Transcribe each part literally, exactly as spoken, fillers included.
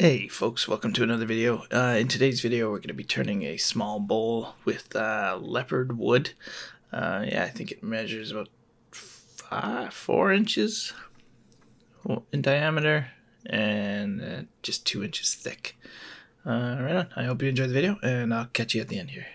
Hey folks, welcome to another video. Uh, in today's video we're going to be turning a small bowl with uh, leopard wood. Uh, yeah, I think it measures about five, four inches in diameter and uh, just two inches thick. Uh, right on, I hope you enjoy the video and I'll catch you at the end here.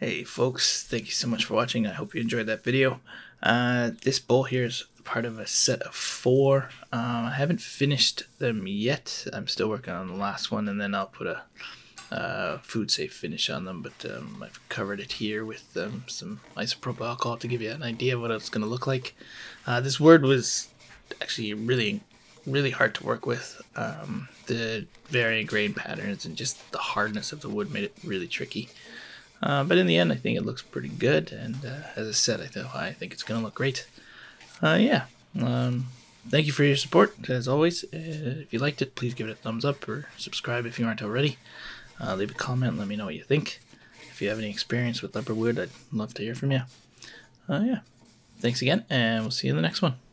Hey folks, thank you so much for watching. I hope you enjoyed that video. Uh, this bowl here is part of a set of four. Um, I haven't finished them yet. I'm still working on the last one, and then I'll put a uh, food safe finish on them, but um, I've covered it here with um, some isopropyl alcohol to give you an idea of what it's going to look like. Uh, this word was actually really, really hard to work with. Um, the varying grain patterns and just the hardness of the wood made it really tricky. Uh, but in the end, I think it looks pretty good, and uh, as I said, I, th I think it's going to look great. Uh, yeah, um, thank you for your support, as always. Uh, if you liked it, please give it a thumbs up or subscribe if you aren't already. Uh, leave a comment, let me know what you think. If you have any experience with Leopardwood, I'd love to hear from you. Uh, yeah, thanks again, and we'll see you in the next one.